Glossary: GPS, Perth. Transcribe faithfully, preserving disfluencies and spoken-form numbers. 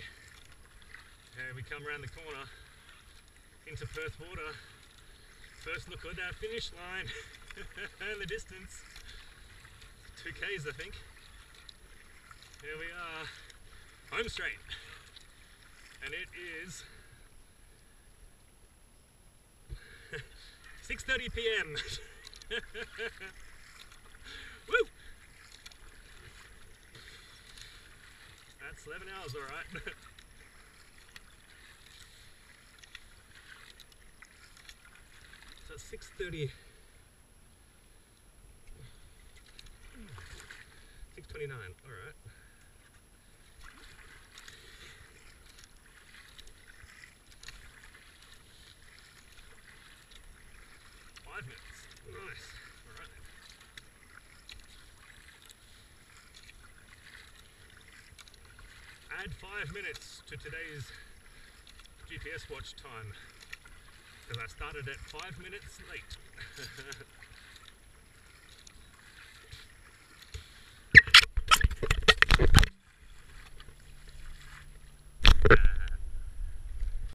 there. And we come around the corner into Perth Water. First look at that finish line and the distance. two Ks I think. Here we are, home straight. And it is six thirty p m Woo! That's eleven hours, alright. So six thirty. six twenty-nine, alright. Five minutes. Nice. Alright then. Add five minutes to today's G P S watch time, because I started at five minutes late.